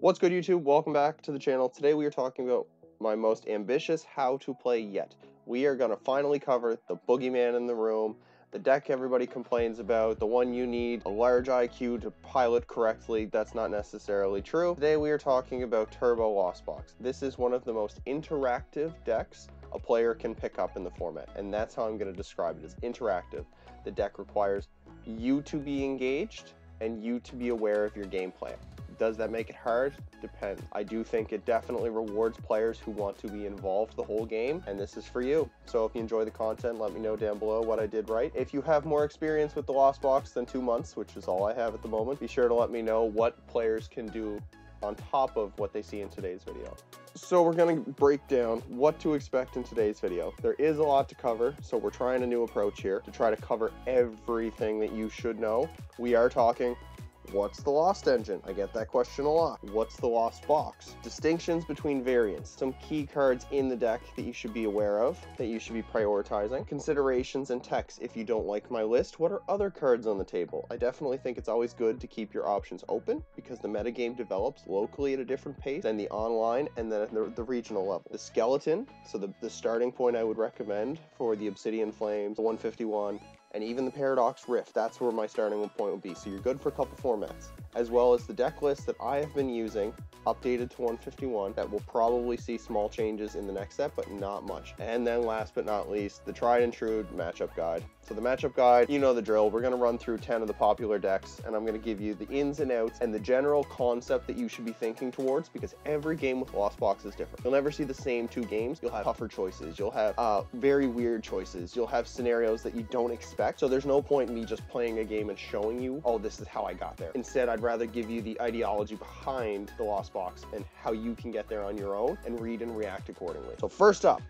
What's good, YouTube? Welcome back to the channel. Today we are talking about my most ambitious how to play yet. We are going to finally cover the boogeyman in the room, the deck everybody complains about, the one you need a large IQ to pilot correctly. That's not necessarily true. Today we are talking about Turbo Lost Box. This is one of the most interactive decks a player can pick up in the format, and that's how I'm going to describe it, as interactive. The deck requires you to be engaged and you to be aware of your game plan. Does that make it hard? Depends. I do think it definitely rewards players who want to be involved the whole game, and this is for you. So if you enjoy the content, let me know down below what I did right. If you have more experience with the Lost Box than 2 months, which is all I have at the moment, be sure to let me know what players can do on top of what they see in today's video. So we're gonna break down what to expect in today's video. There is a lot to cover, so we're trying a new approach here to try to cover everything that you should know. We are talking, what's the Lost Engine? I get that question a lot. What's the Lost Box? Distinctions between variants. Some key cards in the deck that you should be aware of, that you should be prioritizing. Considerations and text. If you don't like my list, what are other cards on the table? I definitely think it's always good to keep your options open because the metagame develops locally at a different pace than the online and then the regional level. The skeleton, so the starting point I would recommend for the Obsidian Flames, the 151, and even the Paradox Rift, that's where my starting point would be. So you're good for a couple formats, as well as the deck list that I have been using, updated to 151, that will probably see small changes in the next set, but not much. And then last but not least, the tried and true matchup guide. So the matchup guide, you know the drill. We're gonna run through 10 of the popular decks, and I'm gonna give you the ins and outs and the general concept that you should be thinking towards, because every game with Lost Box is different. You'll never see the same two games. You'll have tougher choices. You'll have very weird choices. You'll have scenarios that you don't expect. So there's no point in me just playing a game and showing you, oh, this is how I got there. Instead, I'd rather give you the ideology behind the Lost Box and how you can get there on your own and read and react accordingly. So first up,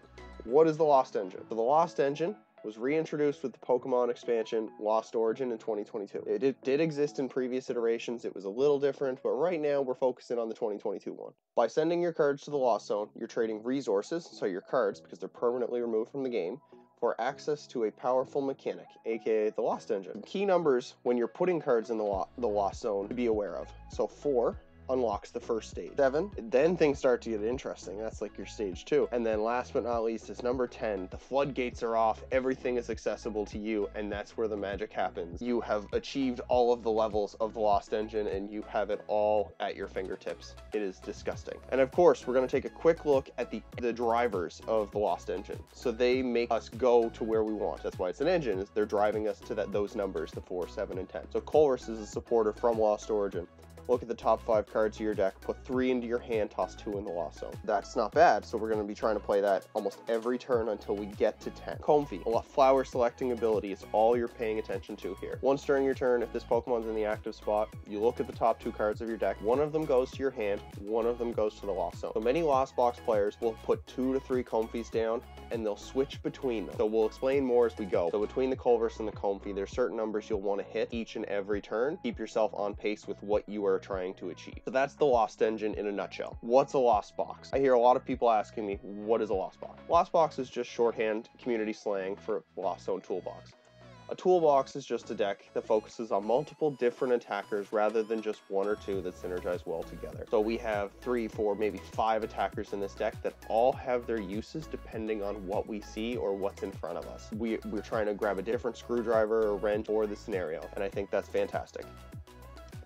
what is the Lost Engine? So the Lost Engine was reintroduced with the Pokemon expansion Lost Origin in 2022. It did exist in previous iterations. It was a little different, but right now we're focusing on the 2022 one. By sending your cards to the Lost Zone, you're trading resources, so your cards, because they're permanently removed from the game, for access to a powerful mechanic, aka the Lost Engine. Key numbers when you're putting cards in the Lost Zone to be aware of. So 4 unlocks the first stage. 7, then things start to get interesting. That's like your stage 2. And then last but not least is number 10. The floodgates are off. Everything is accessible to you, and that's where the magic happens. You have achieved all of the levels of the Lost Engine, and you have it all at your fingertips. It is disgusting. And of course, we're going to take a quick look at the drivers of the Lost Engine. So they make us go to where we want. That's why it's an engine, is they're driving us to those numbers, the 4, 7, and 10. So Colrus is a supporter from Lost Origin. Look at the top 5 cards of your deck, put 3 into your hand, toss 2 in the Lost Zone. That's not bad, so we're going to be trying to play that almost every turn until we get to 10. Comfey, a flower selecting ability is all you're paying attention to here. Once during your turn, if this Pokemon's in the active spot, you look at the top 2 cards of your deck. One of them goes to your hand, one of them goes to the Lost Zone. So many Lost Box players will put 2 to 3 Comfeys down, and they'll switch between them. So we'll explain more as we go. So between the Culver's and the Comfey, there's certain numbers you'll want to hit each and every turn. Keep yourself on pace with what you are trying to achieve. So that's the Lost Engine in a nutshell. What's a Lost Box? I hear a lot of people asking me, what is a Lost Box? Lost Box is just shorthand community slang for Lost Zone Toolbox. A toolbox is just a deck that focuses on multiple different attackers rather than just one or two that synergize well together. So we have 3, 4, maybe 5 attackers in this deck that all have their uses depending on what we see or what's in front of us. We're trying to grab a different screwdriver or wrench or the scenario, and I think that's fantastic.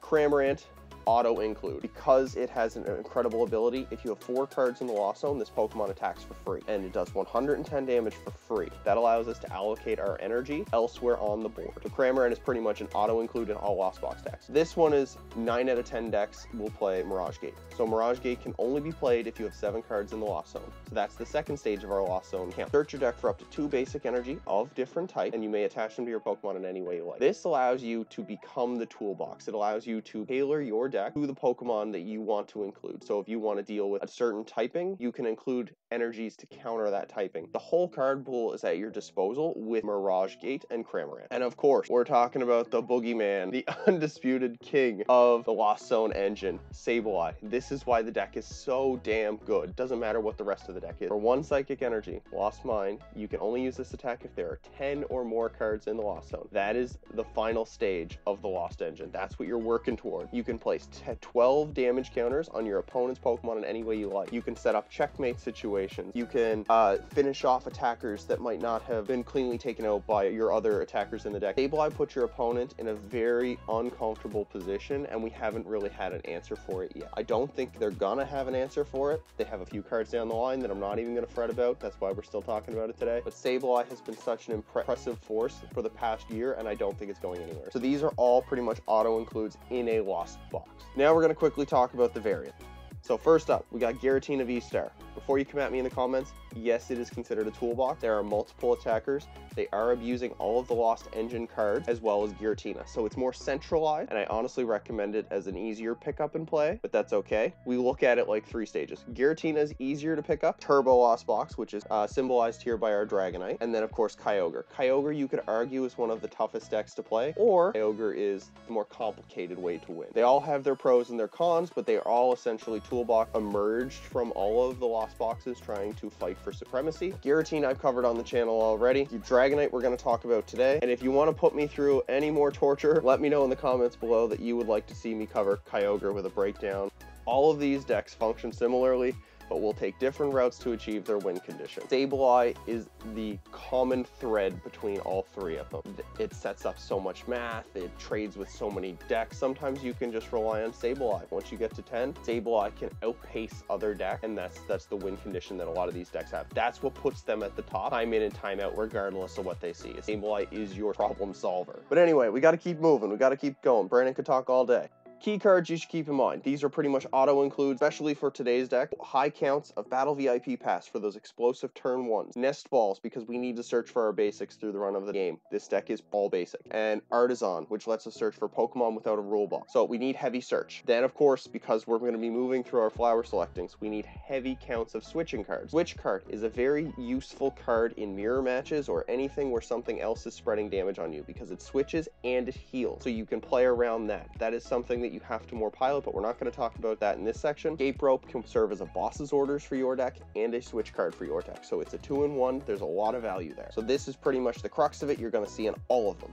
Cramorant, auto include, because it has an incredible ability. If you have 4 cards in the Lost Zone, this Pokemon attacks for free, and it does 110 damage for free. That allows us to allocate our energy elsewhere on the board. So Cramorant is pretty much an auto include in all Lost Box decks. This one is 9 out of 10 decks will play Mirage Gate. So Mirage Gate can only be played if you have 7 cards in the Lost Zone. So that's the second stage of our Lost Zone count. Search your deck for up to 2 basic energy of different type, and you may attach them to your Pokemon in any way you like. This allows you to become the toolbox. It allows you to tailor your deck to the Pokemon that you want to include. So if you want to deal with a certain typing, you can include energies to counter that typing. The whole card pool is at your disposal with Mirage Gate and Cramorant. And of course, we're talking about the boogeyman, the undisputed king of the Lost Zone engine, Sableye. This is why the deck is so damn good. Doesn't matter what the rest of the deck is. For 1 psychic energy, Lost Mine, you can only use this attack if there are 10 or more cards in the Lost Zone. That is the final stage of the Lost Engine. That's what you're working toward. You can place place 12 damage counters on your opponent's Pokemon in any way you like. You can set up checkmate situations. You can finish off attackers that might not have been cleanly taken out by your other attackers in the deck. Sableye puts your opponent in a very uncomfortable position, and we haven't really had an answer for it yet. I don't think they're gonna have an answer for it. They have a few cards down the line that I'm not even gonna fret about. That's why we're still talking about it today. But Sableye has been such an impressive force for the past year, and I don't think it's going anywhere. So these are all pretty much auto includes in a Lost box. Now we're gonna quickly talk about the variant. So first up, we got Giratina V-Star. Before you come at me in the comments, yes, it is considered a toolbox. There are multiple attackers. They are abusing all of the Lost Engine cards as well as Giratina. So it's more centralized, and I honestly recommend it as an easier pickup and play, but that's okay. We look at it like three stages. Giratina is easier to pick up. Turbo Lost Box, which is symbolized here by our Dragonite. And then, of course, Kyogre. Kyogre, you could argue, is one of the toughest decks to play, or Kyogre is the more complicated way to win. They all have their pros and their cons, but they are all essentially tools. Toolbox emerged from all of the Lost boxes trying to fight for supremacy. Giratina I've covered on the channel already. Your Dragonite we're going to talk about today. And if you want to put me through any more torture, let me know in the comments below that you would like to see me cover Kyogre with a breakdown. All of these decks function similarly, but will take different routes to achieve their win condition. Sableye is the common thread between all three of them. It sets up so much math, it trades with so many decks. Sometimes you can just rely on Sableye. Once you get to 10, Sableye can outpace other decks, and that's the win condition that a lot of these decks have. That's what puts them at the top, time in and time out, regardless of what they see. Sableye is your problem solver. But anyway, we gotta keep moving, we gotta keep going. Brandon could talk all day. Key cards you should keep in mind. These are pretty much auto-includes, especially for today's deck. High counts of Battle VIP Pass for those explosive turn ones. Nest Balls, because we need to search for our basics through the run of the game. This deck is all basic. And Artisan, which lets us search for Pokemon without a rule box. So we need heavy search. Then, of course, because we're going to be moving through our flower selectings, we need heavy counts of switching cards. Switch Card is a very useful card in mirror matches or anything where something else is spreading damage on you, because it switches and it heals. So you can play around that. That is something that you have to more pilot, but we're not going to talk about that in this section. Escape Rope can serve as a boss's orders for your deck and a switch card for your deck. So it's a 2-in-1. There's a lot of value there. So this is pretty much the crux of it. You're going to see in all of them.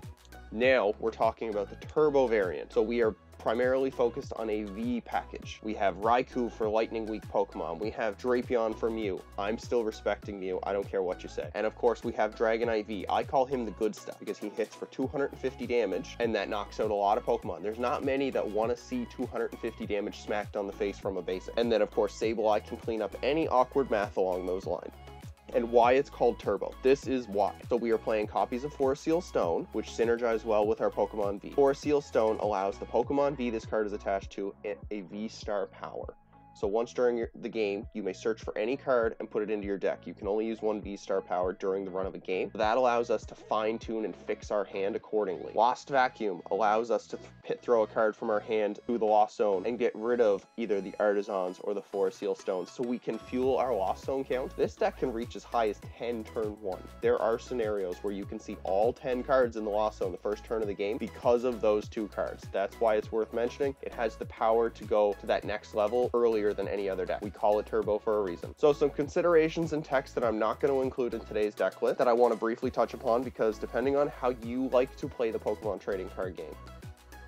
Now we're talking about the Turbo variant. So we are primarily focused on a V package. We have Raikou for lightning weak Pokemon. We have Drapion for Mew. I'm still respecting Mew. I don't care what you say. And of course we have Dragonite V. I call him the good stuff because he hits for 250 damage and that knocks out a lot of Pokemon. There's not many that want to see 250 damage smacked on the face from a basic. And then of course Sableye can clean up any awkward math along those lines. And why it's called Turbo. This is why. So we are playing copies of Forest Seal Stone, which synergize well with our Pokemon V. Forest Seal Stone allows the Pokemon V this card is attached to a V-Star power. So once during the game, you may search for any card and put it into your deck. You can only use one V-Star power during the run of a game. That allows us to fine-tune and fix our hand accordingly. Lost Vacuum allows us to throw a card from our hand through the Lost Zone and get rid of either the Artisans or the Forest Seal Stones, so we can fuel our Lost Zone count. This deck can reach as high as 10 turn 1. There are scenarios where you can see all 10 cards in the Lost Zone the first turn of the game because of those two cards. That's why it's worth mentioning. It has the power to go to that next level earlier than any other deck. We call it Turbo for a reason. So some considerations and text that I'm not going to include in today's deck list that I want to briefly touch upon, because depending on how you like to play the Pokemon trading card game.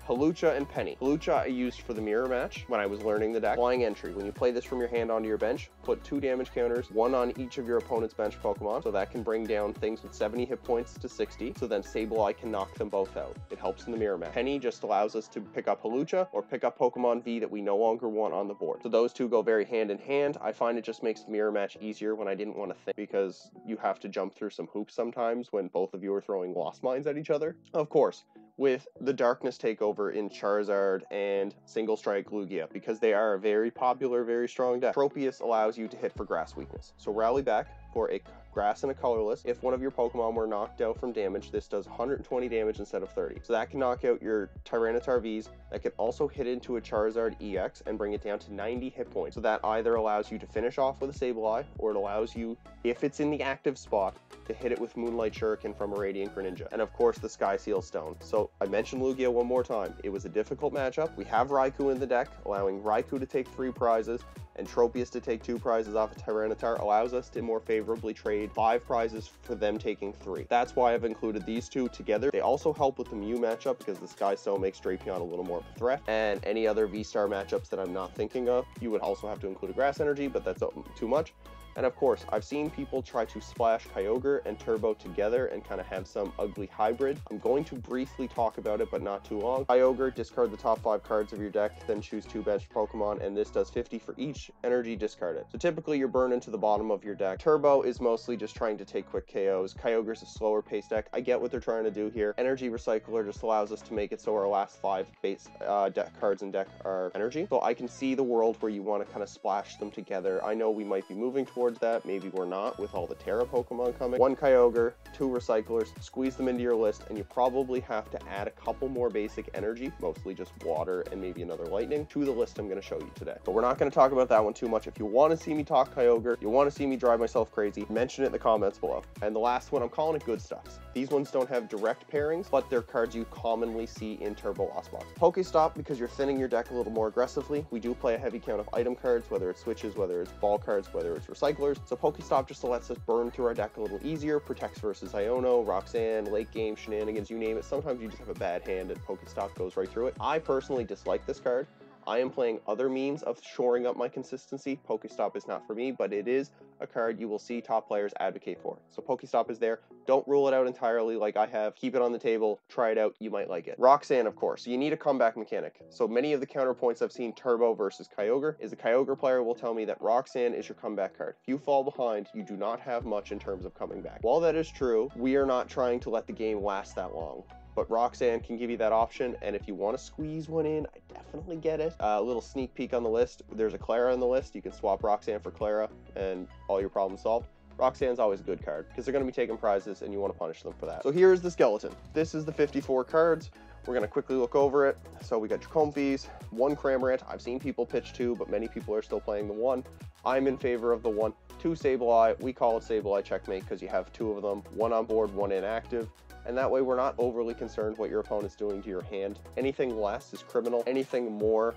Halucha and Penny. Halucha I used for the mirror match when I was learning the deck. Flying Entry. When you play this from your hand onto your bench, put 2 damage counters, 1 on each of your opponent's bench Pokemon, so that can bring down things with 70 hit points to 60, so then Sableye can knock them both out. It helps in the mirror match. Penny just allows us to pick up Halucha or pick up Pokemon V that we no longer want on the board. So those two go very hand in hand. I find it just makes the mirror match easier when I didn't want to think, because you have to jump through some hoops sometimes when both of you are throwing Lost Mines at each other. Of course, with the Darkness Takeover in Charizard and Single Strike Lugia, because they are a very popular, very strong deck. Tropius allows you to hit for grass weakness. So rally back for a grass and a colorless. If one of your Pokemon were knocked out from damage, this does 120 damage instead of 30. So that can knock out your Tyranitar Vs. That can also hit into a Charizard EX and bring it down to 90 hit points. So that either allows you to finish off with a Sableye, or it allows you, if it's in the active spot, to hit it with Moonlight Shuriken from a Radiant Greninja. And of course the Sky Seal Stone. So I mentioned Lugia one more time. It was a difficult matchup. We have Raikou in the deck, allowing Raikou to take 3 prizes and Tropius to take 2 prizes off of Tyranitar allows us to more favor favorably trade 5 prizes for them taking 3. That's why I've included these two together. They also help with the Mew matchup because the Sky Stone makes Drapion a little more of a threat, and any other V-Star matchups that I'm not thinking of. You would also have to include a Grass Energy, but that's too much. And of course, I've seen people try to splash Kyogre and Turbo together and kind of have some ugly hybrid. I'm going to briefly talk about it, but not too long. Kyogre, discard the top 5 cards of your deck, then choose 2 benched Pokemon, and this does 50 for each energy, discard it. So typically you're burned into the bottom of your deck. Turbo is mostly just trying to take quick KOs. Kyogre's a slower paced deck. I get what they're trying to do here. Energy Recycler just allows us to make it so our last 5 base deck cards in deck are energy. So I can see the world where you want to kind of splash them together. I know we might be moving towards that, maybe we're not with all the Terra Pokemon coming. 1 Kyogre, 2 Recyclers, squeeze them into your list, and you probably have to add a couple more basic energy, mostly just water and maybe another lightning, to the list I'm going to show you today. But we're not going to talk about that one too much. If you want to see me talk Kyogre, you want to see me drive myself crazy, mention it in the comments below. And the last one, I'm calling it Good Stuffs. These ones don't have direct pairings, but they're cards you commonly see in Turbo Lost Box. Pokestop, because you're thinning your deck a little more aggressively. We do play a heavy count of item cards, whether it's switches, whether it's ball cards, whether it's recycling. So Pokestop just lets us burn through our deck a little easier. Protects versus Iono, Roxanne, late game, shenanigans, you name it. Sometimes you just have a bad hand and Pokestop goes right through it. I personally dislike this card. I am playing other means of shoring up my consistency. Pokestop is not for me, but it is a card you will see top players advocate for. So Pokestop is there. Don't rule it out entirely like I have. Keep it on the table. Try it out. You might like it. Roxanne, of course. You need a comeback mechanic. So many of the counterpoints I've seen Turbo versus Kyogre is a Kyogre player will tell me that Roxanne is your comeback card. If you fall behind, you do not have much in terms of coming back. While that is true, we are not trying to let the game last that long. But Roxanne can give you that option, and if you want to squeeze one in, I definitely get it. A little sneak peek on the list, there's a Clara on the list. You can swap Roxanne for Clara, and all your problems solved. Roxanne's always a good card, because they're going to be taking prizes, and you want to punish them for that. So here's the skeleton. This is the 54 cards. We're going to quickly look over it. So we got your Comfeys, 1 Cramorant. I've seen people pitch 2, but many people are still playing the 1. I'm in favor of the 1. 2 Sableye. We call it Sableye Checkmate, because you have 2 of them. 1 on board, 1 inactive. And that way we're not overly concerned what your opponent's doing to your hand. Anything less is criminal. Anything more,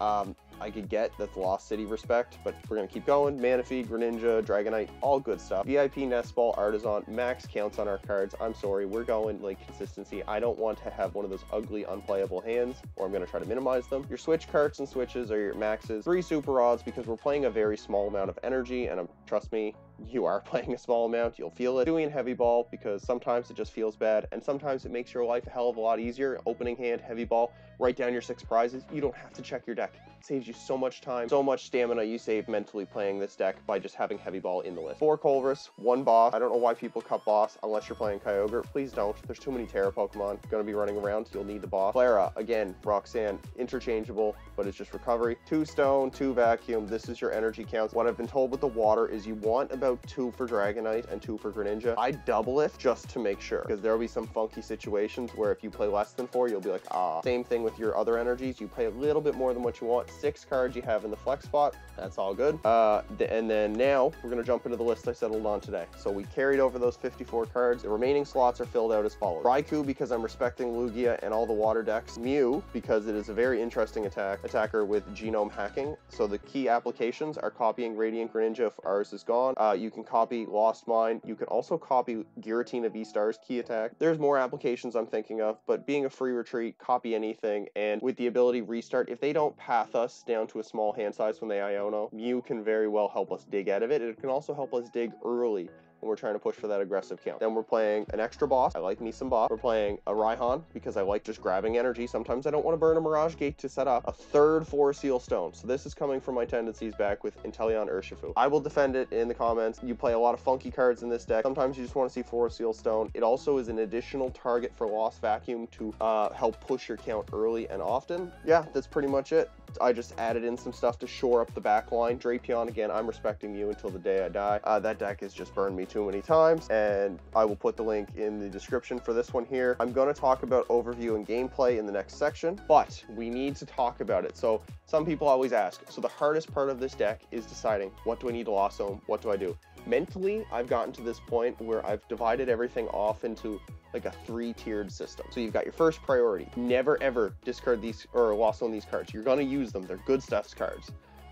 I could get that's Lost City respect, but we're gonna keep going. Manaphy, Greninja, Dragonite, all good stuff. VIP, Nest Ball, Artisan, max counts on our cards. I'm sorry, we're going like consistency. I don't want to have one of those ugly, unplayable hands, or I'm gonna try to minimize them. Your switch cards and switches are your maxes. 3 super odds because we're playing a very small amount of energy, and trust me, you are playing a small amount, you'll feel it. Doing Heavy Ball because sometimes it just feels bad, and sometimes it makes your life a hell of a lot easier. Opening hand, Heavy Ball, write down your 6 prizes. You don't have to check your deck. It saves you so much time, so much stamina you save mentally playing this deck by just having Heavy Ball in the list. 4 Colress, 1 Boss. I don't know why people cut Boss unless you're playing Kyogre. Please don't. There's too many Terra Pokemon going to be running around. You'll need the Boss. Clara, again, Roxanne, interchangeable, but it's just recovery. 2 Stone, 2 Vacuum. This is your energy counts. What I've been told with the water is you want about 2 for Dragonite and 2 for Greninja. I double it just to make sure, because there'll be some funky situations where if you play less than 4, you'll be like, ah. Same thing with your other energies. You play a little bit more than what you want. 6 cards you have in the flex spot. That's all good. And then now we're going to jump into the list I settled on today. So we carried over those 54 cards. The remaining slots are filled out as follows. Raikou, because I'm respecting Lugia and all the water decks. Mew, because it is a very interesting attacker with genome hacking. So the key applications are copying Radiant Greninja if ours is gone. You can copy Lost Mine. You can also copy Giratina V-Star's key attack. There's more applications I'm thinking of, but being a free retreat, copy anything, and with the ability restart, if they don't path us down to a small hand size when they Iono, Mew can very well help us dig out of it. It can also help us dig early when we're trying to push for that aggressive count. Then we're playing an extra boss. I like me some boss. We're playing a Raihan because I like just grabbing energy. Sometimes I don't want to burn a Mirage Gate to set up. A third Forest Seal Stone. So this is coming from my tendencies back with Inteleon Urshifu. I will defend it in the comments. You play a lot of funky cards in this deck. Sometimes you just want to see Forest Seal Stone. It also is an additional target for Lost Vacuum to help push your count early and often. Yeah, that's pretty much it. I just added in some stuff to shore up the back line. Drapion, again, I'm respecting you until the day I die. That deck has just burned me too many times, and I will put the link in the description for this one here. I'm going to talk about overview and gameplay in the next section, but we need to talk about it. So some people always ask, so the hardest part of this deck is deciding, what do I need to Lost Zone? What do I do? Mentally, I've gotten to this point where I've divided everything off into like a 3-tiered system. So you've got your first priority. Never ever discard these or Lost Zone these cards. You're going to use them. They're good stuff's cards.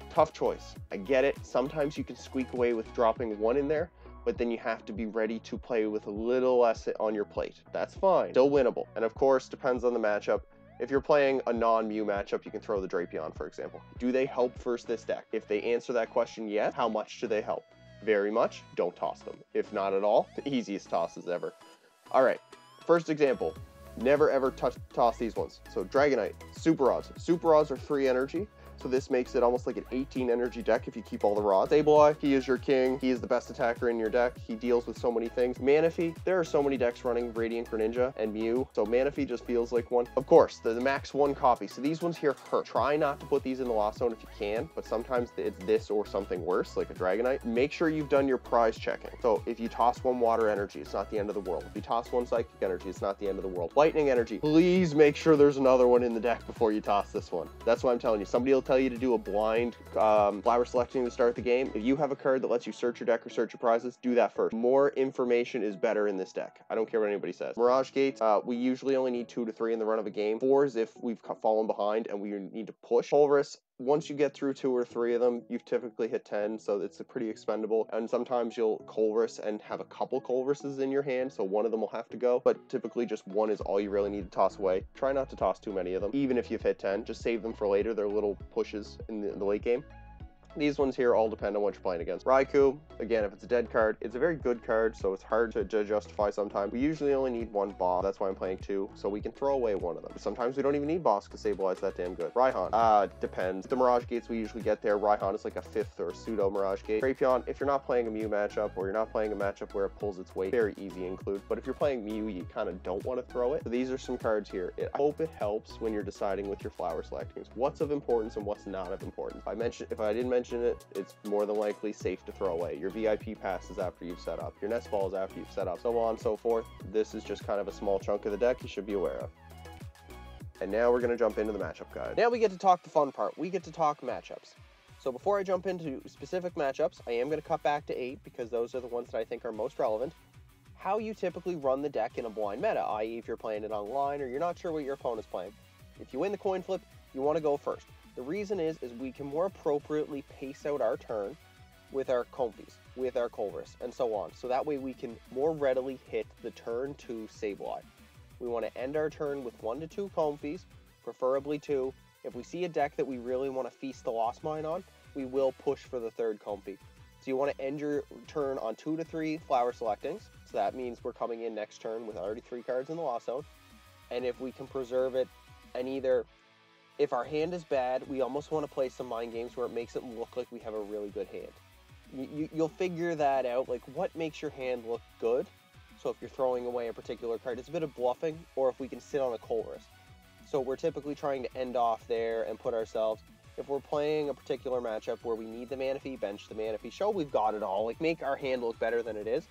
Tough choice. I get it. Sometimes you can squeak away with dropping one in there, but then you have to be ready to play with a little less on your plate. That's fine. Still winnable. And of course, depends on the matchup. If you're playing a non-Mew matchup, you can throw the Drapion, for example. Do they help versus this deck? If they answer that question yes, how much do they help? Very much. Don't toss them. If not at all, the easiest tosses ever. All right, first example. Never ever toss these ones. So Dragonite, Super Rods. Super Rods are 3 energy. So this makes it almost like an 18 energy deck if you keep all the rods. Sableye, he is your king. He is the best attacker in your deck. He deals with so many things. Manaphy, there are so many decks running Radiant Greninja and Mew. So Manaphy just feels like one. Of course, the max 1 copy. So these ones here hurt. Try not to put these in the Lost Zone if you can, but sometimes it's this or something worse, like a Dragonite. Make sure you've done your prize checking. So if you toss 1 water energy, it's not the end of the world. If you toss 1 psychic energy, it's not the end of the world. Lightning energy, please make sure there's another one in the deck before you toss this one. That's what I'm telling you. Somebody will tell you to do a blind flower selecting to start the game. If you have a card that lets you search your deck or search your prizes, do that first. More information is better in this deck. I don't care what anybody says. Mirage Gate, we usually only need 2 to 3 in the run of a game. 4 is if we've fallen behind and we need to push. Pulverus, once you get through 2 or 3 of them, you've typically hit 10, so it's pretty expendable. And sometimes you'll Colrus and have a couple Colruses in your hand, so 1 of them will have to go. But typically just 1 is all you really need to toss away. Try not to toss too many of them. Even if you've hit 10, just save them for later. They're little pushes in the late game. These ones here all depend on what you're playing against. Raikou, again, if it's a dead card, it's a very good card, so it's hard to justify sometimes. We usually only need 1 boss. That's why I'm playing 2, so we can throw away 1 of them. Sometimes we don't even need boss because Sableye's that damn good. Raihan, depends. The Mirage Gates we usually get there. Raihan is like a 5th or pseudo Mirage Gate. Drapion, if you're not playing a Mew matchup or you're not playing a matchup where it pulls its weight, very easy include. But if you're playing Mew, you kind of don't want to throw it. So these are some cards here. I hope it helps when you're deciding with your flower selectings. What's of importance and what's not of importance. If I didn't mention it's more than likely safe to throw away. Your VIP pass is after you've set up. Your Nest Ball is after you've set up. So on and so forth. This is just kind of a small chunk of the deck you should be aware of. And now we're going to jump into the matchup guide. Now we get to talk the fun part. We get to talk matchups. So before I jump into specific matchups, I am going to cut back to 8 because those are the ones that I think are most relevant. How you typically run the deck in a blind meta, i.e. if you're playing it online or you're not sure what your opponent's playing. If you win the coin flip, you want to go first. The reason is we can more appropriately pace out our turn with our Comfeys, with our Colrus, and so on. So that way we can more readily hit the turn 2 Sableye. We want to end our turn with 1 to 2 Comfeys, preferably 2. If we see a deck that we really want to feast the Lost Mine on, we will push for the 3rd Comfey. So you want to end your turn on 2 to 3 flower selectings. So that means we're coming in next turn with already 3 cards in the Lost Zone. And if we can preserve it and either... If our hand is bad, we almost want to play some mind games where it makes it look like we have a really good hand. You'll figure that out, like what makes your hand look good. So if you're throwing away a particular card, it's a bit of bluffing, or if we can sit on a Colrus. So we're typically trying to end off there and put ourselves, if we're playing a particular matchup where we need the Manaphy, bench the Manaphy, show we've got it all, like make our hand look better than it is.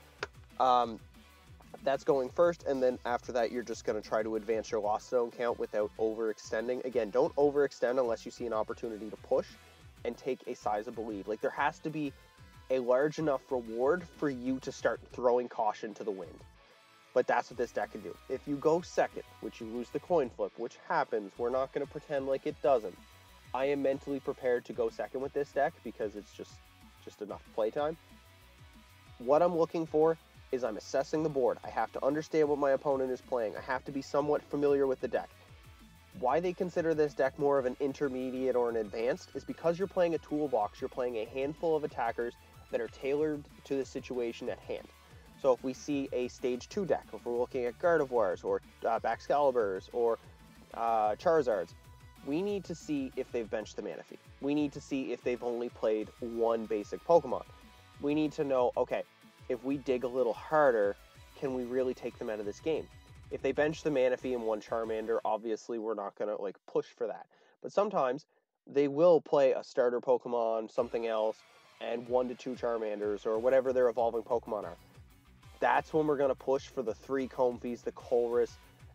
That's going first, and then after that, you're just going to try to advance your Lost Zone count without overextending. Again, don't overextend unless you see an opportunity to push and take a sizable lead. Like, there has to be a large enough reward for you to start throwing caution to the wind. But that's what this deck can do. If you go second, which you lose the coin flip, which happens, we're not going to pretend like it doesn't. I am mentally prepared to go second with this deck because it's just enough playtime. What I'm looking for is I'm assessing the board. I have to understand what my opponent is playing. I have to be somewhat familiar with the deck. Why they consider this deck more of an intermediate or an advanced is because you're playing a toolbox. You're playing a handful of attackers that are tailored to the situation at hand. So if we see a stage 2 deck, if we're looking at Gardevoirs or Baxcaliburs or Charizards, we need to see if they've benched the Manaphy. We need to see if they've only played 1 basic Pokemon. We need to know, okay, if we dig a little harder, can we really take them out of this game? If they bench the Manaphy and 1 Charmander, obviously we're not going to like push for that. But sometimes they will play a starter Pokemon, something else, and 1 to 2 Charmanders or whatever their evolving Pokemon are. That's when we're going to push for the 3 Comfeys, the Colrus,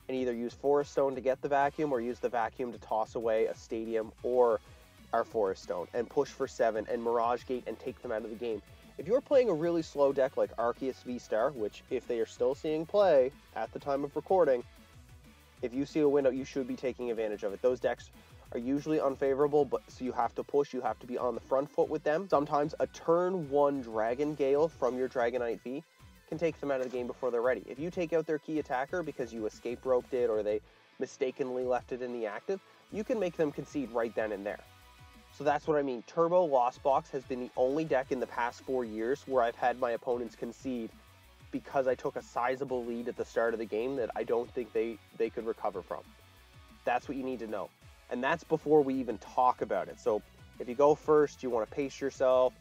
and either use Forest Stone to get the Vacuum or use the Vacuum to toss away a Stadium or our Forest Stone and push for 7 and Mirage Gate and take them out of the game. If you're playing a really slow deck like Arceus V-Star, which if they are still seeing play at the time of recording, if you see a window, you should be taking advantage of it. Those decks are usually unfavorable, but so you have to push, you have to be on the front foot with them. Sometimes a turn 1 Dragon Gale from your Dragonite V can take them out of the game before they're ready. If you take out their key attacker because you escape roped it or they mistakenly left it in the active, you can make them concede right then and there. So that's what I mean. Turbo Lost Box has been the only deck in the past 4 years where I've had my opponents concede because I took a sizable lead at the start of the game that I don't think they could recover from. That's what you need to know. And that's before we even talk about it. So if you go first, you want to pace yourself,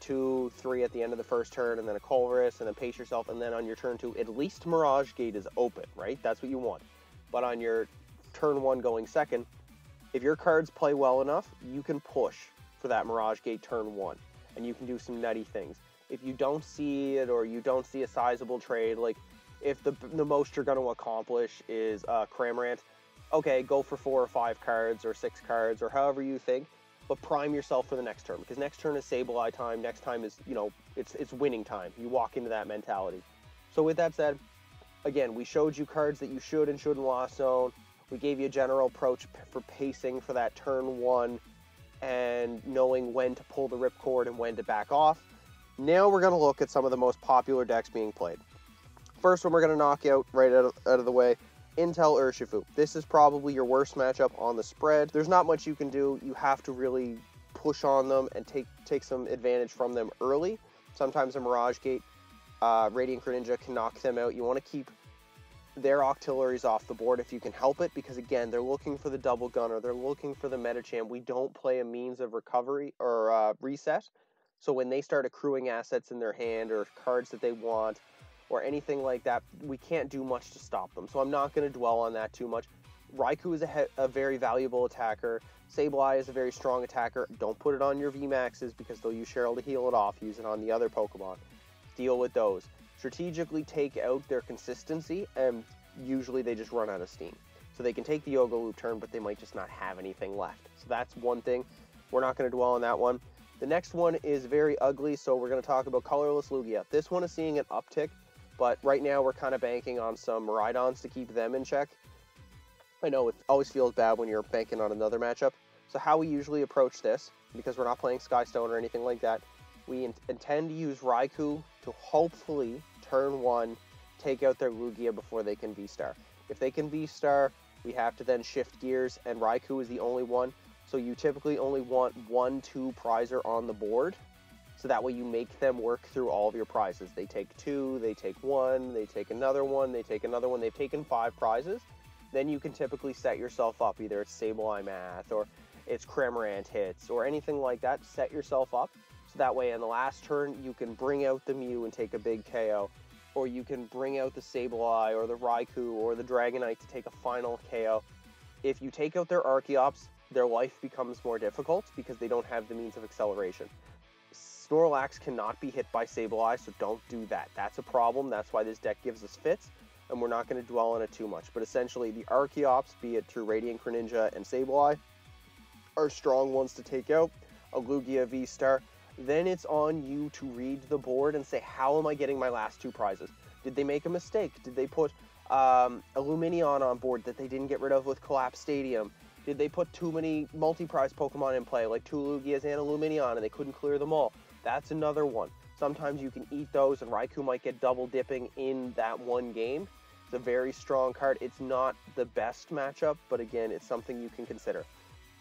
2, 3 at the end of the first turn, and then a Colress, and then pace yourself, and then on your turn 2, at least Mirage Gate is open, right? That's what you want. But on your turn 1 going second, if your cards play well enough, you can push for that Mirage Gate turn 1, and you can do some nutty things. If you don't see it or you don't see a sizable trade, like if the most you're going to accomplish is Cramorant, okay, go for 4 or 5 cards or 6 cards or however you think, but prime yourself for the next turn, because next turn is Sableye time, next time is, you know, it's winning time. You walk into that mentality. So with that said, again, we showed you cards that you should and shouldn't Lost Zone. We gave you a general approach for pacing for that turn 1 and knowing when to pull the ripcord and when to back off. Now we're going to look at some of the most popular decks being played. First one we're going to knock out right out of the way, Intel Urshifu. This is probably your worst matchup on the spread. There's not much you can do. You have to really push on them and take some advantage from them early. Sometimes a Mirage Gate, Radiant Greninja can knock them out. You want to keep their Octilleries off the board if you can help it, because again, they're looking for the Double Gunner, they're looking for the Metacham. We don't play a means of recovery or reset, so when they start accruing assets in their hand or cards that they want or anything like that, we can't do much to stop them, so I'm not going to dwell on that too much. Raikou is a very valuable attacker. Sableye is a very strong attacker. Don't put it on your VMAXs because they'll use Cheryl to heal it off. Use it on the other Pokemon. Deal with those. Strategically take out their consistency, and usually they just run out of steam. So they can take the Yoga Loop turn, but they might just not have anything left. So that's one thing. We're not going to dwell on that one. The next one is very ugly, so we're going to talk about Colorless Lugia. This one is seeing an uptick, but right now we're kind of banking on some Maridons to keep them in check. I know it always feels bad when you're banking on another matchup. So how we usually approach this, because we're not playing Skystone or anything like that, we intend to use Raikou to hopefully turn 1, take out their Lugia before they can V-Star. If they can V-Star, we have to then shift gears, and Raikou is the only one. So you typically only want 1/2 prizer on the board, so that way you make them work through all of your prizes. They take 2, they take 1, they take another 1, they take another 1, they've taken 5 prizes. Then you can typically set yourself up, either it's Sableye Math, or it's Cramorant hits, or anything like that. Set yourself up, so that way on the last turn, you can bring out the Mew and take a big KO. Or you can bring out the Sableye or the Raikou or the Dragonite to take a final KO. If you take out their Archeops, their life becomes more difficult because they don't have the means of acceleration. Snorlax cannot be hit by Sableye, so don't do that. That's a problem. That's why this deck gives us fits, and we're not going to dwell on it too much. But essentially, the Archeops, be it through Radiant Greninja and Sableye, are strong ones to take out. A Lugia V-Star. Then it's on you to read the board and say, how am I getting my last 2 prizes? Did they make a mistake? Did they put Illuminion on board that they didn't get rid of with Collapse Stadium? Did they put too many multi-prize Pokemon in play, like 2 Lugias and Illuminion, and they couldn't clear them all? That's another one. Sometimes you can eat those, and Raikou might get double dipping in that one game. It's a very strong card. It's not the best matchup, but again, it's something you can consider.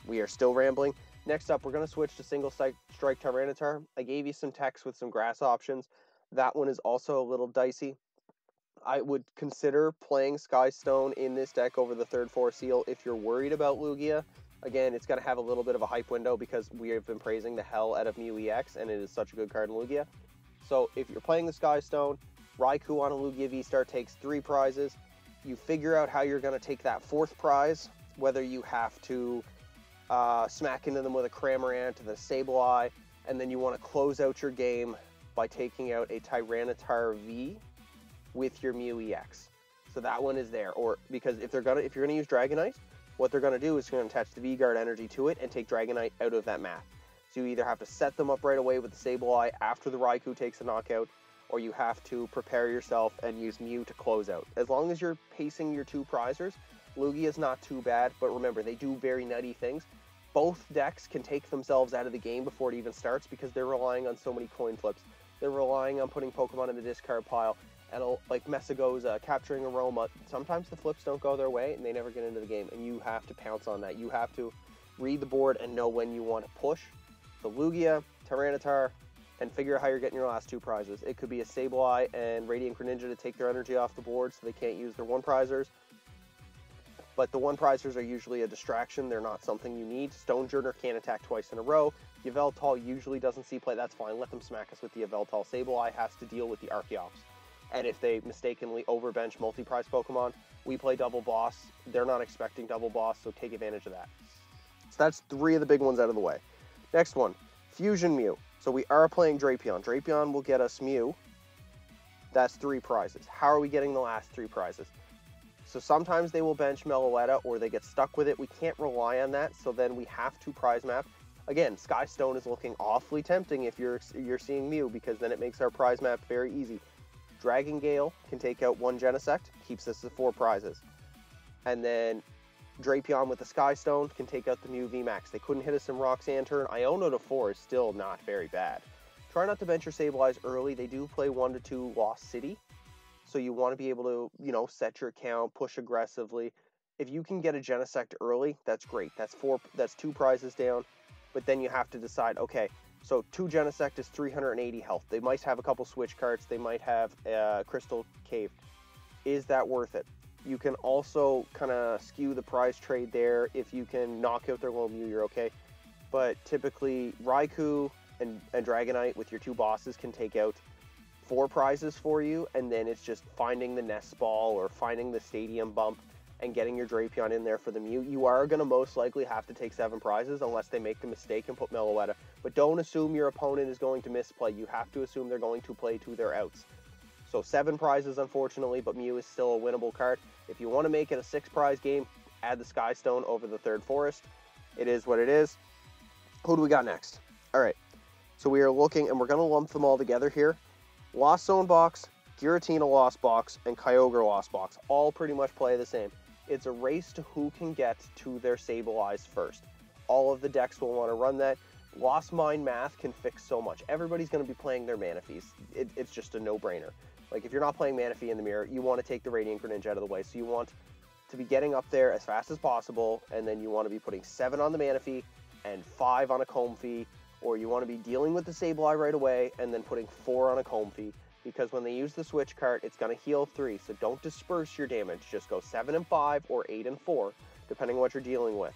We are still rambling. Next up, we're going to switch to Single Strike Tyranitar. I gave you some text with some grass options. That one is also a little dicey. I would consider playing Skystone in this deck over the third Forest Seal if you're worried about Lugia. Again, it's going to have a little bit of a hype window because we have been praising the hell out of Mew EX, and it is such a good card in Lugia. So if you're playing the Skystone, Raikou on a Lugia V-Star takes 3 prizes. You figure out how you're going to take that 4th prize, whether you have to smack into them with a Cramorant and a Sableye, and then you want to close out your game by taking out a Tyranitar V with your Mew EX. So that one is there, or because if you're gonna use Dragonite, what they're gonna do is you're gonna attach the V Guard energy to it and take Dragonite out of that math. So you either have to set them up right away with the Sableye after the Raikou takes a knockout, or you have to prepare yourself and use Mew to close out. As long as you're pacing your 2 prizers, Lugia is not too bad, but remember, they do very nutty things. Both decks can take themselves out of the game before it even starts because they're relying on so many coin flips. They're relying on putting Pokemon in the discard pile, and like Messagoza, capturing Aroma. Sometimes the flips don't go their way and they never get into the game, and you have to pounce on that. You have to read the board and know when you want to push the Lugia, Tyranitar, and figure out how you're getting your last two prizes. It could be a Sableye and Radiant Greninja to take their energy off the board so they can't use their one prizers. But the one prizers are usually a distraction. They're not something you need. Stonejourner can't attack twice in a row. Yveltal usually doesn't see play. That's fine. Let them smack us with the Yveltal. Sableye has to deal with the Archeops. And if they mistakenly overbench multi-prize Pokemon, we play double boss. They're not expecting double boss, so take advantage of that. So that's three of the big ones out of the way. Next one, Fusion Mew. So we are playing Drapion. Drapion will get us Mew. That's three prizes. How are we getting the last three prizes? So sometimes they will bench Meloetta or they get stuck with it. We can't rely on that, so then we have to prize map. Again, Sky Stone is looking awfully tempting if you're seeing Mew, because then it makes our prize map very easy. Dragon Gale can take out one Genesect, keeps us at four prizes. And then Drapion with the Sky Stone can take out the Mew VMAX. They couldn't hit us in Roxanne turn. Iono to 4 is still not very bad. Try not to bench your Sableyes early. They do play 1-2 Lost City. So you want to be able to, you know, set your account, push aggressively. If you can get a Genesect early, that's great. That's two prizes down. But then you have to decide, okay, so two Genesect is 380 health. They might have a couple Switch Cards. They might have a Crystal Cave. Is that worth it? You can also kind of skew the prize trade there. If you can knock out their little Mew, you're okay. But typically, Raikou and Dragonite with your two bosses can take out four prizes for you, and then it's just finding the Nest Ball or finding the Stadium Bump and getting your Drapion in there for the Mew. You are going to most likely have to take seven prizes unless they make the mistake and put Meloetta. But don't assume your opponent is going to misplay. You have to assume they're going to play to their outs. So seven prizes, unfortunately, but Mew is still a winnable card. If you want to make it a six prize game, add the Sky Stone over the third forest. It is what it is. Who do we got next? All right, so we are looking, and we're going to lump them all together here. Lost Zone box, Giratina Lost box, and Kyogre Lost box all pretty much play the same. It's a race to who can get to their Sableyes first. All of the decks will want to run that. Lost Mine math can fix so much. Everybody's going to be playing their Manaphy's. It's just a no-brainer. Like, if you're not playing Manaphy in the mirror, you want to take the Radiant Greninja out of the way. So you want to be getting up there as fast as possible, and then you want to be putting 7 on the Manaphy and 5 on a Comfey, or you want to be dealing with the Sableye right away and then putting 4 on a Comfey, because when they use the Switch Card, it's going to heal 3. So don't disperse your damage. Just go 7 and 5 or 8 and 4, depending on what you're dealing with.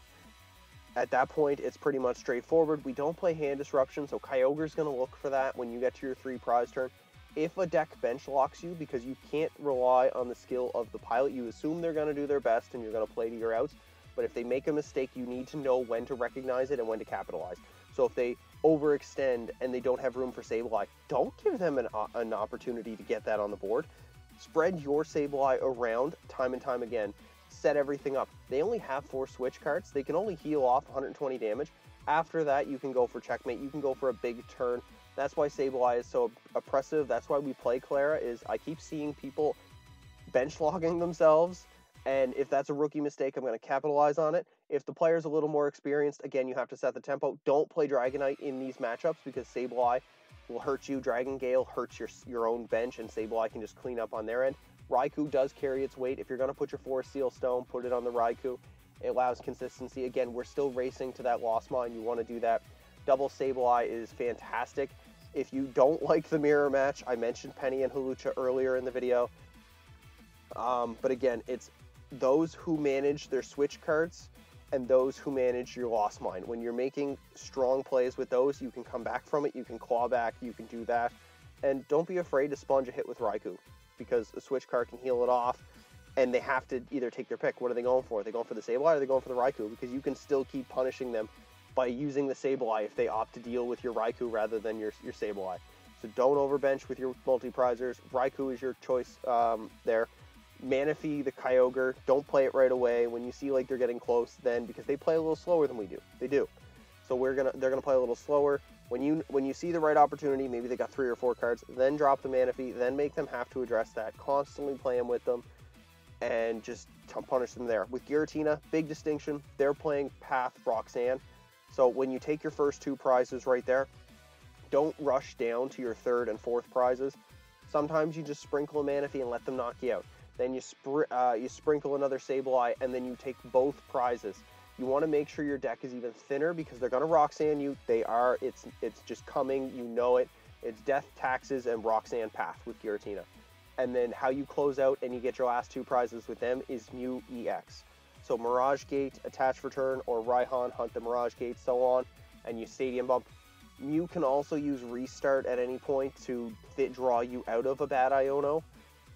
At that point, it's pretty much straightforward. We don't play Hand Disruption, so Kyogre's going to look for that when you get to your 3 prize turn. If a deck bench locks you, because you can't rely on the skill of the pilot, you assume they're going to do their best and you're going to play to your outs. But if they make a mistake, you need to know when to recognize it and when to capitalize. So if they overextend and they don't have room for Sableye, don't give them an opportunity to get that on the board. Spread your Sableye around time and time again. Set everything up. They only have 4 Switch Cards. They can only heal off 120 damage. After that, you can go for checkmate. You can go for a big turn. That's why Sableye is so oppressive. That's why we play Clara, is I keep seeing people bench logging themselves, and if that's a rookie mistake, I'm going to capitalize on it. If the player's a little more experienced, again, you have to set the tempo. Don't play Dragonite in these matchups because Sableye will hurt you. Dragon Gale hurts your own bench, and Sableye can just clean up on their end. Raikou does carry its weight. If you're going to put your Forest Seal Stone, put it on the Raikou. It allows consistency. Again, we're still racing to that Lost Mine. You want to do that. Double Sableye is fantastic. If you don't like the mirror match, I mentioned Penny and Halucha earlier in the video. But again, it's those who manage their Switch Cards and those who manage your Lost Mine. When you're making strong plays with those, you can come back from it, you can claw back, you can do that. And don't be afraid to sponge a hit with Raikou, because a Switch Card can heal it off, and they have to either take their pick. What are they going for? Are they going for the Sableye or are they going for the Raikou? Because you can still keep punishing them by using the Sableye if they opt to deal with your Raikou rather than your Sableye. So don't overbench with your multi-prizers. Raikou is your choice there. Manaphy, the Kyogre, don't play it right away. When you see like they're getting close, then, because they play a little slower than we do. They do. So they're gonna play a little slower. When you see the right opportunity, maybe they got 3 or 4 cards, then drop the Manaphy, then make them have to address that. Constantly play them with them. and just punish them there. With Giratina, big distinction, they're playing Path Roxanne. So when you take your first two prizes right there, don't rush down to your third and fourth prizes. Sometimes you just sprinkle a Manaphy and let them knock you out. Then you sprinkle another Sableye, and then you take both prizes. You want to make sure your deck is even thinner because they're going to Roxanne you. They are. It's just coming. You know it. It's Death, Taxes, and Roxanne Path with Giratina. And then how you close out and you get your last two prizes with them is Mew EX. So Mirage Gate, Attach Return, or Raihan, Hunt the Mirage Gate, so on, and you Stadium Bump. Mew can also use Restart at any point to draw you out of a bad Iono,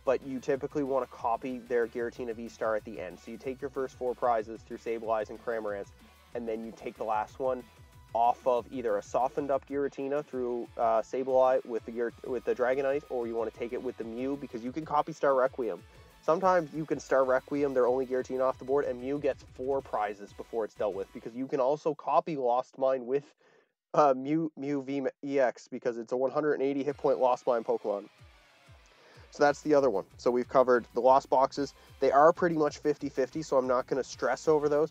but you typically want to copy their Giratina V-Star at the end. So you take your first four prizes through Sableyes and Cramorants, and then you take the last one off of either a softened up Giratina through Sableye with the Dragonite, or you want to take it with the Mew, because you can copy Star Requiem. Sometimes you can Star Requiem their only Giratina off the board, and Mew gets four prizes before it's dealt with, because you can also copy Lost Mine with Mew V-EX, because it's a 180 hit point Lost Mine Pokemon. So that's the other one. So we've covered the Lost Boxes. They are pretty much 50-50, so I'm not going to stress over those.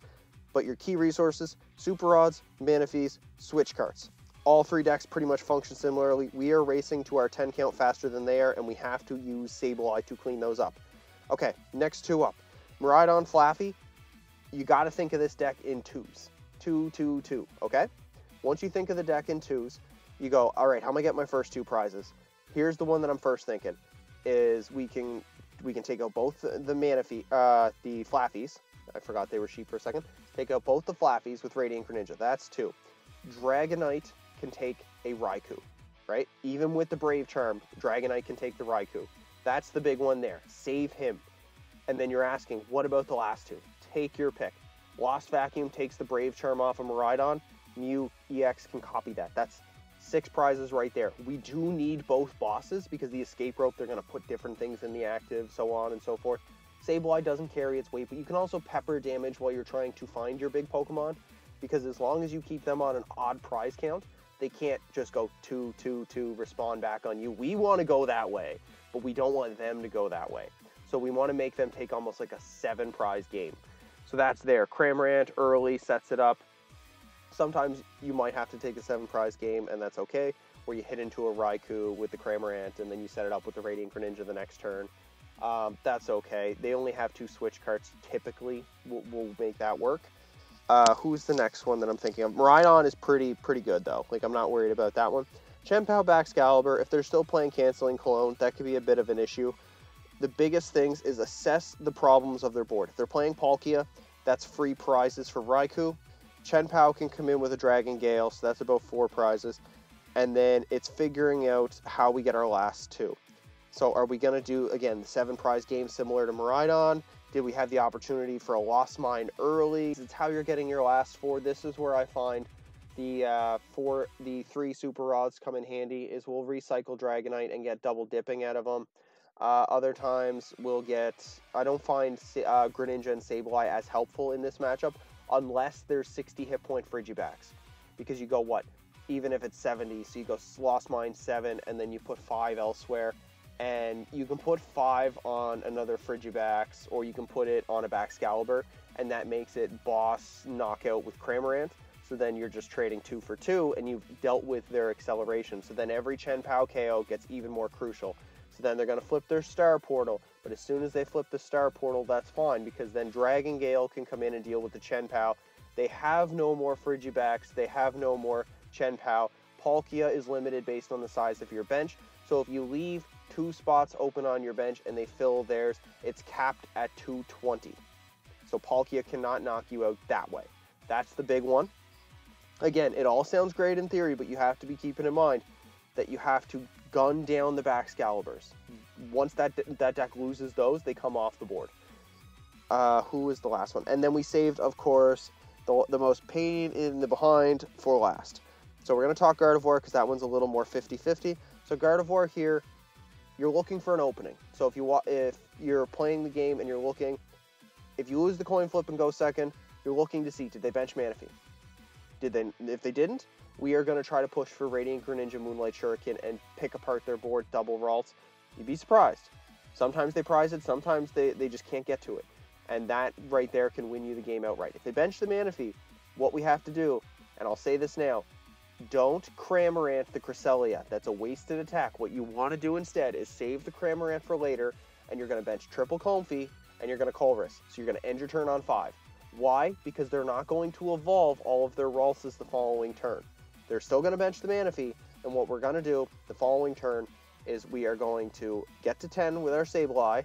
But your key resources, Super Odds, Manaphy's, Switch Cards. All three decks pretty much function similarly. We are racing to our 10 count faster than they are, and we have to use Sableye to clean those up. Okay, next two up. Maridon, Flaffy. You got to think of this deck in twos. Two, two, two, okay? Once you think of the deck in twos, you go, all right, how am I going to get my first two prizes? Here's the one that I'm first thinking, is we can take out both the Flaffies. I forgot they were sheep for a second. Take out both the Flaffies with Radiant Greninja. That's two. Dragonite can take a Raikou, right? Even with the Brave Charm, Dragonite can take the Raikou. That's the big one there. Save him. And then you're asking, what about the last two? Take your pick. Lost Vacuum takes the Brave Charm off of Maridon. Mew EX can copy that. That's six prizes right there. We do need both bosses because the escape rope, they're going to put different things in the active, so on and so forth. Sableye doesn't carry its weight, but you can also pepper damage while you're trying to find your big Pokemon, because as long as you keep them on an odd prize count, they can't just go 2, 2, 2, respond back on you. We want to go that way, but we don't want them to go that way. So we want to make them take almost like a 7 prize game. So that's there. Cramorant early sets it up. Sometimes you might have to take a 7 prize game, and that's okay, where you hit into a Raikou with the Cramorant, and then you set it up with the Radiant Greninja the next turn. That's okay. They only have 2 Switch Cards. Typically, we'll make that work. Who's the next one that I'm thinking of? Maridon is pretty good, though. Like, I'm not worried about that one. Chenpao, Baxcalibur, if they're still playing Canceling Cologne, that could be a bit of an issue. The biggest things is assess the problems of their board. If they're playing Palkia, that's free prizes for Raikou. Chenpao can come in with a Dragon Gale, so that's about 4 prizes. And then it's figuring out how we get our last 2. So are we going to do, again, the 7 prize game similar to Maridon? Did we have the opportunity for a Lost Mine early? It's how you're getting your last 4. This is where I find the 3 Super Odds come in handy, is we'll recycle Dragonite and get double dipping out of them. Other times we'll get, I don't find Greninja and Sableye as helpful in this matchup unless there's 60 hit point Frigibacks, because you go what? Even if it's 70, so you go Lost Mine 7 and then you put 5 elsewhere. And you can put 5 on another Frigibax, or you can put it on a Baxcalibur, and that makes it boss knockout with Cramorant. So then you're just trading 2 for 2, and you've dealt with their acceleration. So then every Chen Pao KO gets even more crucial. So then they're going to flip their Star Portal, but as soon as they flip the Star Portal, that's fine, because then Dragon Gale can come in and deal with the Chen Pao. They have no more Frigibax, they have no more Chen Pao. Palkia is limited based on the size of your bench, so if you leave 2 spots open on your bench and they fill theirs, it's capped at 220. So Palkia cannot knock you out that way. That's the big one. Again, it all sounds great in theory, but you have to be keeping in mind that you have to gun down the Baxcaliburs. Once that deck loses those, they come off the board. Who is the last one? And then we saved, of course, the most pain in the behind for last. So we're going to talk Gardevoir because that one's a little more 50-50. So Gardevoir here, you're looking for an opening. So if you're playing the game and you're looking, if you lose the coin flip and go second, you're looking to see, did they bench Manaphy? If they didn't, we are going to try to push for Radiant Greninja, Moonlight Shuriken, and pick apart their board, double Ralts. You'd be surprised. Sometimes they prize it, sometimes they just can't get to it. And that right there can win you the game outright. If they bench the Manaphy, what we have to do, and I'll say this now, don't Cramorant the Cresselia. That's a wasted attack. What you want to do instead is save the Cramorant for later, and you're going to bench triple Comfey, and you're going to Colress. So you're going to end your turn on 5. Why? Because they're not going to evolve all of their Ralses the following turn. They're still going to bench the Manaphy, and what we're going to do the following turn is we are going to get to 10 with our Sableye.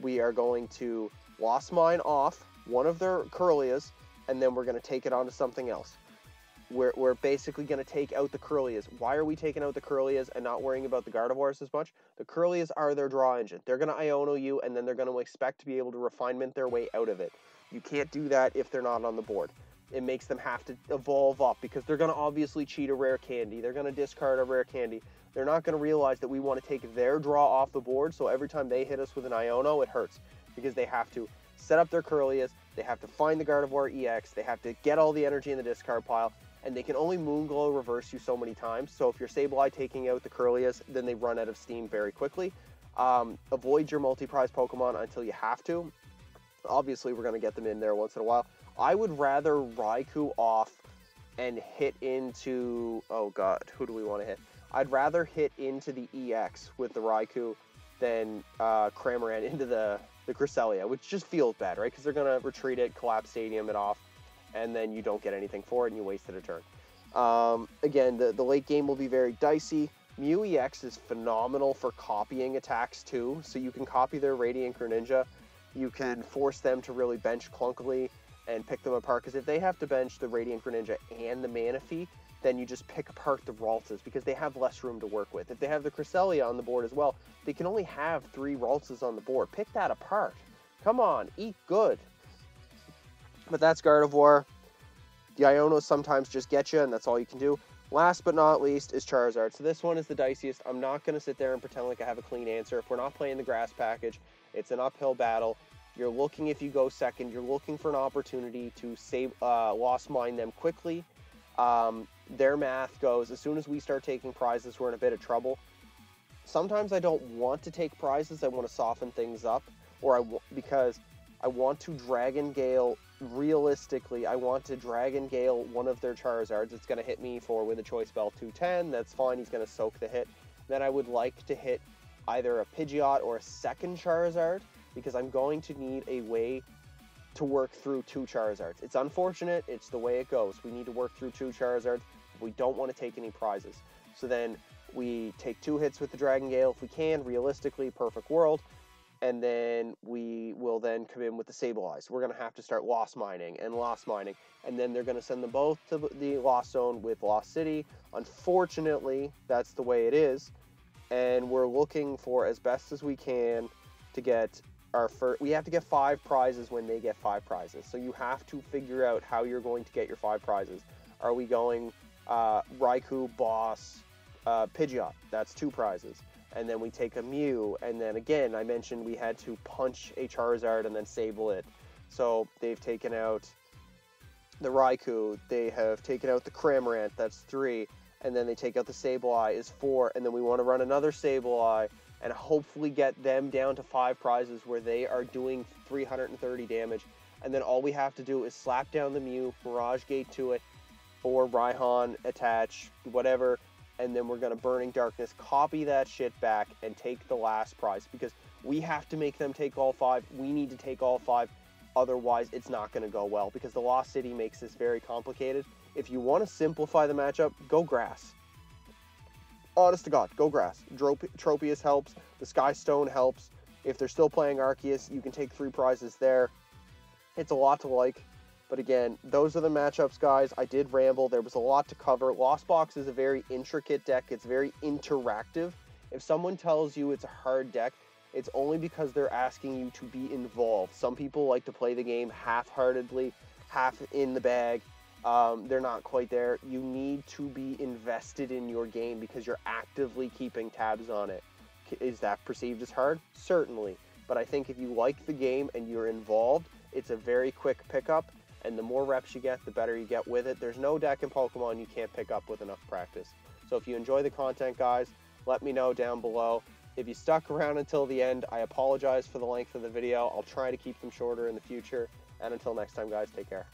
We are going to Lost Mine off one of their Curlias, and then we're going to take it onto something else. We're basically going to take out the Curlias. Why are we taking out the Curlias and not worrying about the Gardevoirs as much? The Curlias are their draw engine. They're going to Iono you, and then they're going to expect to be able to refinement their way out of it. You can't do that if they're not on the board. It makes them have to evolve up because they're going to obviously cheat a rare candy. They're going to discard a rare candy. They're not going to realize that we want to take their draw off the board, so every time they hit us with an Iono, it hurts because they have to set up their Curlias, they have to find the Gardevoir EX, they have to get all the energy in the discard pile, and they can only Moonglow reverse you so many times. So if you're Sableye taking out the Curlias, then they run out of steam very quickly. Avoid your multi-prize Pokemon until you have to. Obviously, we're going to get them in there once in a while. I would rather Raikou off and hit into... Oh, God. Who do we want to hit? I'd rather hit into the EX with the Raikou than Cramorant into the Cresselia, which just feels bad, right? Because they're going to retreat it, collapse stadium it off, and then you don't get anything for it and you wasted a turn. Again, the late game will be very dicey. Mew EX is phenomenal for copying attacks too, so you can copy their Radiant Greninja. You can force them to really bench clunkily and pick them apart, because if they have to bench the Radiant Greninja and the Manaphy, then you just pick apart the Ralses because they have less room to work with. If they have the Cresselia on the board as well, they can only have 3 Ralses on the board. Pick that apart. Come on, eat good. But that's Gardevoir. The Ionos sometimes just get you, and that's all you can do. Last but not least is Charizard. So this one is the diciest. I'm not going to sit there and pretend like I have a clean answer. If we're not playing the grass package, it's an uphill battle. You're looking, if you go second, you're looking for an opportunity to save, Lost Mine them quickly. Their math goes, as soon as we start taking prizes, we're in a bit of trouble. Sometimes I don't want to take prizes. I want to soften things up, or because I want to Dragon Gale, realistically, I want to Dragon Gale one of their Charizards. It's going to hit me for, with a Choice Bell, 210. That's fine. He's going to soak the hit. Then I would like to hit either a Pidgeot or a second Charizard, because I'm going to need a way to work through 2 Charizards. It's unfortunate, it's the way it goes. We need to work through 2 Charizards. We don't want to take any prizes. So then we take 2 hits with the Dragon Gale if we can, realistically, perfect world. And then we will then come in with the Sableye. We're going to have to start Lost Mining. And then they're going to send them both to the Lost Zone with Lost City. Unfortunately, that's the way it is. And we're looking for, as best as we can, to get our first... We have to get 5 prizes when they get 5 prizes. So you have to figure out how you're going to get your 5 prizes. Are we going Raikou, Boss, Pidgeot? That's 2 prizes. And then we take a Mew, and then again, I mentioned we had to punch a Charizard and then sable it. So they've taken out the Raikou, they have taken out the Cramorant, that's 3, and then they take out the Sableye is 4, and then we want to run another Sableye and hopefully get them down to 5 prizes where they are doing 330 damage. And then all we have to do is slap down the Mew, Mirage Gate to it, or Raihan, attach, whatever, and then we're going to Burning Darkness, copy that shit back, and take the last prize, because we have to make them take all 5. We need to take all 5, otherwise it's not going to go well, because the Lost City makes this very complicated. If you want to simplify the matchup, go grass. Honest to God, go grass. Tropius helps, the Sky Stone helps. If they're still playing Arceus, you can take 3 prizes there. It's a lot to like. But again, those are the matchups, guys. I did ramble. There was a lot to cover. Lost Box is a very intricate deck. It's very interactive. If someone tells you it's a hard deck, it's only because they're asking you to be involved. Some people like to play the game half-heartedly, half in the bag. They're not quite there. You need to be invested in your game because you're actively keeping tabs on it. Is that perceived as hard? Certainly. But I think if you like the game and you're involved, it's a very quick pickup. And the more reps you get, the better you get with it. There's no deck in Pokemon you can't pick up with enough practice. So if you enjoy the content, guys, let me know down below. If you stuck around until the end, I apologize for the length of the video. I'll try to keep them shorter in the future. And until next time, guys, take care.